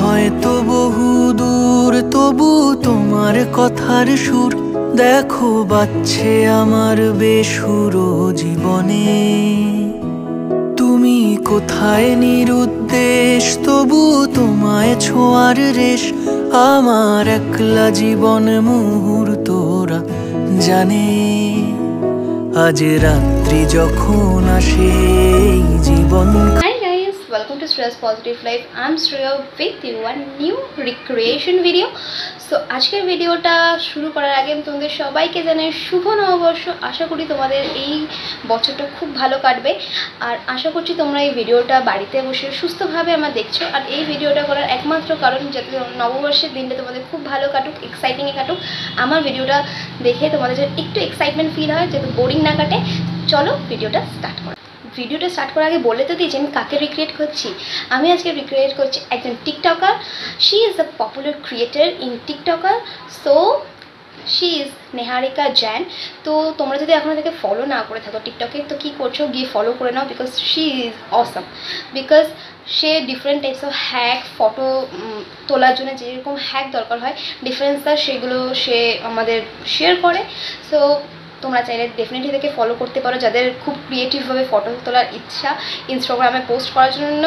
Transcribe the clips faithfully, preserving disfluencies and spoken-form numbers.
হয়তো বহু দূর, তবু তোমার কথার সুর দেখো বাজছে আমার বেসুর জীবনে। তুমি কোথায় নিরুদ্দেশ, তবু তোমায় ছোঁয়ার রেশ আমার একলা জীবন মুহূর্তরা জানে। আজ রাত্রি যখন আসে জীবন। Welcome to Shreya's Positive Life. I am Shreya with you a new recreation video. So আজকের ভিডিওটা শুরু করার আগে আমি তোমাদের সবাইকে জানাই শুভ নববর্ষ। আশা করি তোমাদের এই বছরটা খুব ভালো কাটবে, আর আশা করছি তোমরা এই ভিডিওটা বাড়িতে বসে সুস্থভাবে আমার দেখছো। আর এই ভিডিওটা করার একমাত্র কারণ যাতে নববর্ষের দিনটা তোমাদের খুব ভালো কাটুক, এক্সাইটিংয়ে কাটুক। আমার ভিডিওটা দেখে তোমাদের যেন একটু এক্সাইটমেন্ট ফিল হয়, যাতে বোরিং না কাটে। চলো ভিডিওটা স্টার্ট করো। ভিডিওটা স্টার্ট করার আগে বলে তো দিয়েছি আমি কাকে রিক্রিয়েট করছি। আমি আজকে রিক্রিয়েট করছি একজন TikToker. She is a popular creator in TikToker. So she is Niharika Jain. তো তোমরা যদি এখন তাকে ফলো না করে থাকো টিকটকে, তো কী করছো, গিয়ে ফলো করে নাও। Because she is awesome. Because সে different types of hack, photo তোলার জন্য যেরকম হ্যাক দরকার হয় ডিফারেন্সটা, সেগুলো সে আমাদের শেয়ার করে। সো তোমরা চাইলে ডেফিনেটলি তাকে ফলো করতে পারো যাদের খুব ক্রিয়েটিভভাবে ফটো তোলার ইচ্ছা ইনস্টাগ্রামে পোস্ট করার জন্য।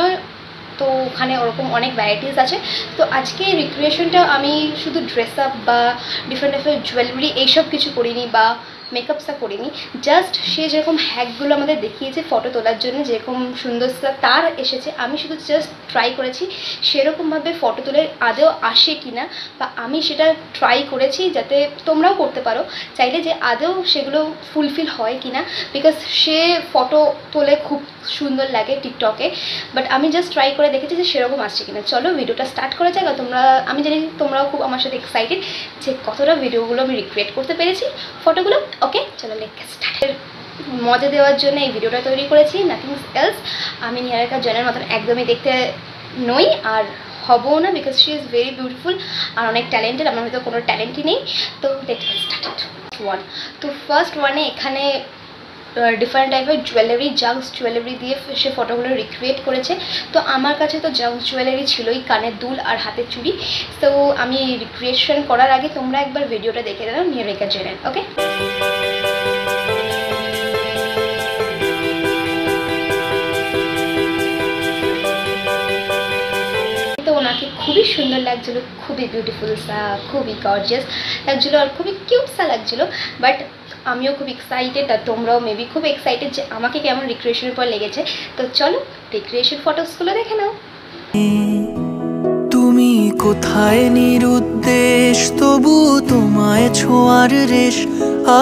তো ওখানে ওরকম অনেক ভ্যারাইটিস আছে। তো আজকে রিক্রিয়েশনটা আমি শুধু ড্রেস আপ বা ডিফারেন্ট টাইপের জুয়েলারি এইসব কিছু করিনি, বা মেকআপসটা করিনি। জাস্ট সে যেরকম হ্যাকগুলো আমাদের দেখিয়েছে ফটো তোলার জন্য, যেরকম সুন্দরতা তার এসেছে, আমি শুধু জাস্ট ট্রাই করেছি সেরকমভাবে ফটো তুলে আদৌ আসে কি না, বা আমি সেটা ট্রাই করেছি যাতে তোমরাও করতে পারো চাইলে, যে আদৌ সেগুলো ফুলফিল হয় কি না। বিকজ সে ফটো তোলে খুব সুন্দর লাগে টিকটকে, বাট আমি জাস্ট ট্রাই করে দেখেছি যে সেরকম আসছে কিনা। চলো ভিডিওটা স্টার্ট করা যাক। তোমরা, আমি জানি তোমরাও খুব আমার সাথে এক্সাইটেড যে কতটা ভিডিওগুলো আমি রিক্রিয়েট করতে পেরেছি, ফটোগুলো। ওকে চলো লেট স্টার্ট। মজা দেওয়ার জন্য এই ভিডিওটা তৈরি করেছি, নাথিং এলস। আমি নিহারিকা জৈনের মতন একদমই দেখতে নই আর হবও না, because she is very beautiful আর অনেক ট্যালেন্টেড। আমার হয়তো কোনো ট্যালেন্টই নেই। তো লেট স্টার্ট ওয়ান। তো ফার্স্ট ওয়ানে এখানে ডিফারেন্ট টাইপের জুয়েলারি, জাঙ্কস জুয়েলারি দিয়ে সে ফটোগুলো রিক্রিয়েট করেছে। তো আমার কাছে তো জাঙ্কস জুয়েলারি ছিলই, কানের দুল আর হাতের চুড়ি। তো আমি রিক্রিয়েশন করার আগে তোমরা একবার ভিডিওটা দেখে দাও নিহারিকা জৈনের। ওকে ওনাকে খুবই সুন্দর লাগছিল, খুবই বিউটিফুল সা, খুবই গর্জিয়াস লাগছিলো আর খুবই কিউট সা লাগছিলো। বাট আমিও খুব এক্সাইটেড আর তোমরাও মেবি খুব এক্সাইটেড যে আমাকে কেমন রিক্রিয়েশনের পর লেগেছে। তো চলো রিক্রিয়েশন ফটোসগুলো দেখে নাও। তুমি কোথায় নিরুদ্দেশ, তবু তোমায় ছোঁয়ার রেশ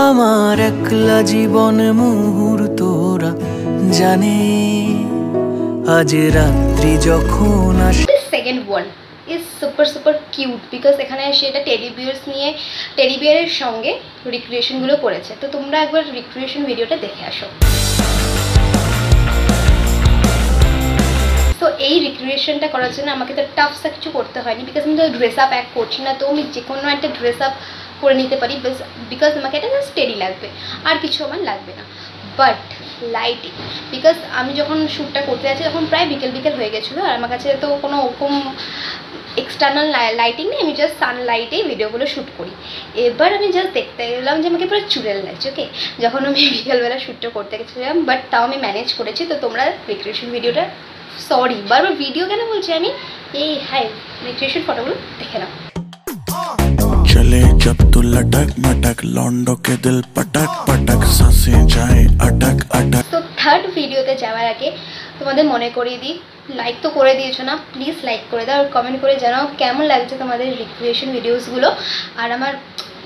আমার একলা জীবন মুহূর্তরা জানে। আজ রাত্রি যখন আসে। Second one is super super cute, because এখানে সেটা টেডি বিয়ার্স নিয়ে, টেডি বিয়ারের সঙ্গে রিক্রিয়েশনগুলো করেছে। তো তোমরা একবার রিক্রিয়েশন ভিডিওটা দেখে আসো। তো এই রিক্রিয়েশনটা করার জন্য আমাকে তো টাফসা কিছু করতে হয়নি, বিকজ আমি তো ড্রেস আপ অ্যাড করছি না। তো আমি যে কোনো একটা ড্রেস আপ করে নিতে পারি, বিকজ আমাকে একটা টেডি লাগবে, আর কিছু আমার লাগবে না। বাট লাইটিং, বিকজ আমি যখন শ্যুটটা করতে যাচ্ছি তখন প্রায় বিকেল বিকেল হয়ে গেছিলো, আর আমার কাছে তো কোনো ওরকম এক্সটার্নাল লাইটিং নেই। আমি জাস্ট সানলাইটেই ভিডিওগুলো শ্যুট করি। এবার আমি জাস্ট দেখতে গেলাম যে আমাকে পুরো চুড়েল লাগছে। ওকে যখন আমি বিকেলবেলা শ্যুটটা করতে গেছিলাম, বাট তাও আমি ম্যানেজ করেছি। তো তোমরা রিক্রিয়েশন ভিডিওটা, সরি বারবার ভিডিও কেন বলছি আমি, এই হাই রিক্রিয়েশন ফটোগুলো দেখে নাও। चले जब तू लटक मटक लौंडों के दिल पटक पटक सांसें जाए अटक अटक। तो থার্ড ভিডিওতে যাওয়ার আগে তোমাদের মনে করিয়ে দিই, লাইক তো করে দিয়েছো না, প্লিজ লাইক করে দাও আর কমেন্ট করে জানাও কেমন লাগছে তোমাদের রিক্রিয়েশন ভিডিওসগুলো। আর আমার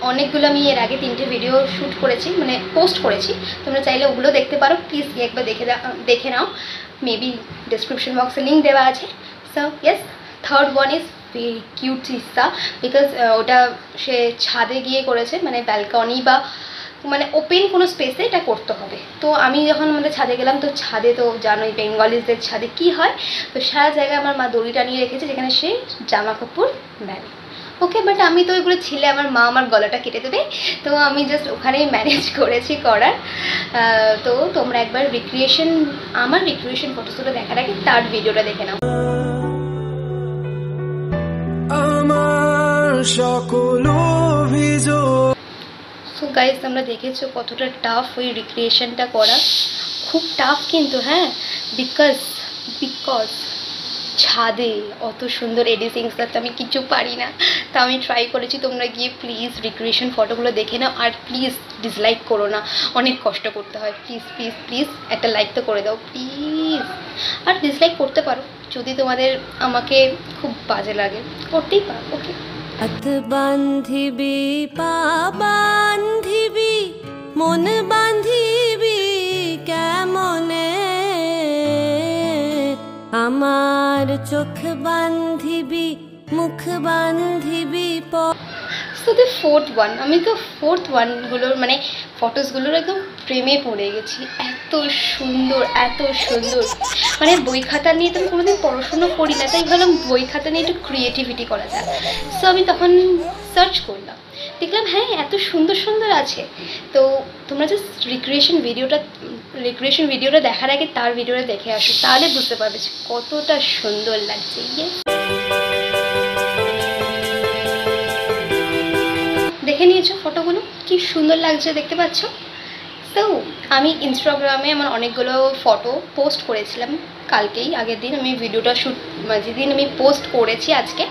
অনেকগুলো, আমি এর আগে তিনটে ভিডিও শ্যুট করেছি, মানে পোস্ট করেছি, তোমরা চাইলে ওগুলো দেখতে পারো। প্লিজ গিয়ে একবার দেখে দেখে নাও। মেবি ডেসক্রিপশন বক্সে লিঙ্ক দেওয়া আছে। So yes, third one is very cute ইসা, বিকজ ওটা সে ছাদে গিয়ে করেছে, মানে ব্যালকনি বা মানে ওপেন কোনো স্পেসে এটা করতে হবে। তো আমি যখন আমাদের ছাদে গেলাম, তো ছাদে তো জানোই বেঙ্গলিসদের ছাদে কি হয়, তো সারা জায়গায় আমার মা দড়ি টানিয়ে রেখেছে যেখানে সে জামা কাপড় দেয়। ওকে বাট আমি তো ওইগুলো ছিলে আমার মা আমার গলাটা কেটে দেবে, তো আমি জাস্ট ওখানেই ম্যানেজ করেছি করার। তো তোমরা একবার রিক্রিয়েশন, আমার রিক্রিয়েশন ফটোসগুলো দেখার আগে তার ভিডিওটা দেখে নাও। सो गाइस তোমরা দেখেছো কতটা টাফ ওই রিক্রিয়েশনটা করা, খুব টাফ কিন্তু হ্যাঁ, বিকজ বিকজ ছাদে অত সুন্দর এডিটিংস করতে আমি কিছু পারি না, তা আমি ট্রাই করেছি। তোমরা গিয়ে প্লিজ রিক্রিয়েশন ফটোগুলো দেখে নাও, আর প্লিজ ডিসলাইক করো না, অনেক কষ্ট করতে হয়। প্লিজ প্লিজ প্লিজ একটা লাইক তো করে দাও প্লিজ, আর ডিসলাইক করতে পারো যদি তোমাদের আমাকে খুব বাজে লাগে, করতেই পারো। ওকে হাত বাঁধিবি পা বাঁধিবি মন বাঁধিবি কেমনে, আমার চোখ বাঁধিবি মুখ বাঁধিবি। সো দ্য ফোর্থ ওয়ান, আমি তো ফোর্থ ওয়ানগুলোর মানে ফটোসগুলোর একদম প্রেমে পড়ে গেছি। এত সুন্দর এত সুন্দর, মানে বই খাতা নিয়ে তো আমি কোনোদিন পড়াশুনো করি না, তাই ভাবলাম বই খাতা নিয়ে একটু ক্রিয়েটিভিটি করা যায়। সো আমি তখন সার্চ করলাম, দেখলাম হ্যাঁ এত সুন্দর সুন্দর আছে। তো তোমরা যে রিক্রিয়েশন ভিডিওটা রিক্রিয়েশন ভিডিওটা দেখার আগে তার ভিডিওটা দেখে আসো, তাহলে বুঝতে পারবে যে কতটা সুন্দর লাগছে। দেখে নিয়েছো ফটোগুলো কি সুন্দর লাগছে, দেখতে পাচ্ছ? তো আমি ইনস্টাগ্রামে আমার অনেকগুলো ফটো পোস্ট করেছিলাম কালকেই, আগের দিন আমি ভিডিওটা শ্যুট যেদিন আমি পোস্ট করেছি আজকে,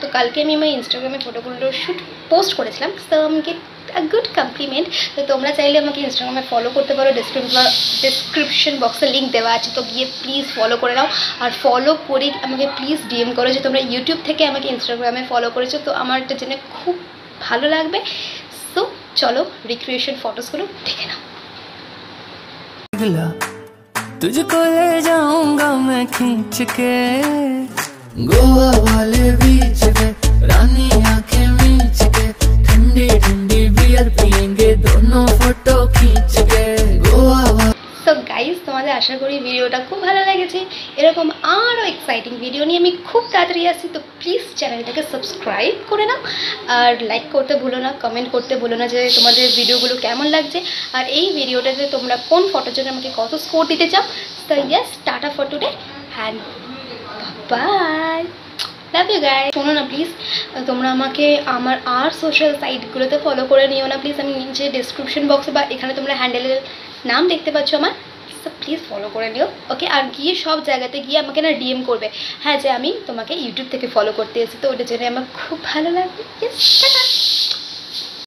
তো কালকে আমি আমার ইনস্টাগ্রামে ফটোগুলো শ্যুট পোস্ট করেছিলাম। সো আমি গেট আ গুড কমপ্লিমেন্ট। তো তোমরা চাইলে আমাকে ইনস্টাগ্রামে ফলো করতে পারো, ডিসক্রিপশন বক্সে লিঙ্ক দেওয়া আছে, তো গিয়ে প্লিজ ফলো করে নাও। আর ফলো করে আমাকে প্লিজ ডিএম করো যে তোমরা ইউটিউব থেকে আমাকে ইনস্টাগ্রামে ফলো করেছো, তো আমার এটা জেনে খুব ভালো লাগবে। সো চলো রিক্রিয়েশন ফটোসগুলো দেখে নাও। तुझको ले जाऊंगा मैं खींच के गोवा वाले बीच पे, रानी आंखें मीच के ठंडी ठंडी बियर पिएंगे दोनों फोटो खींच के गोवा। সো গাইস তোমাদের আশা করি ভিডিওটা খুব ভালো লেগেছে। এরকম আরও এক্সাইটিং ভিডিও নিয়ে আমি খুব তাড়াতাড়ি আসছি, তো প্লিজ চ্যানেলটাকে সাবস্ক্রাইব করে নাও, আর লাইক করতে ভুলো না, কমেন্ট করতে ভুলো না যে তোমাদের ভিডিওগুলো কেমন লাগছে, আর এই ভিডিওটাতে তোমরা কোন ফটোর জন্য আমাকে কত স্কোর দিতে চাও। So yes, tata for today and bye, love you guys. শোনো না প্লিজ তোমরা আমাকে আমার আর সোশ্যাল সাইটগুলোতে ফলো করে নিও না প্লিজ, আমি নিচে ডিসক্রিপশন বক্সে বা এখানে তোমরা হ্যান্ডেলের নাম দেখতে পাচ্ছ আমার, সো প্লিজ ফলো করে নিও ওকে। আর গিয়ে সব জায়গাতে গিয়ে আমাকে না ডিএম করবে হ্যাঁ, যে আমি তোমাকে ইউটিউব থেকে ফলো করতে এসেছি, তো ওটা জেনে আমার খুব ভালো লাগবে।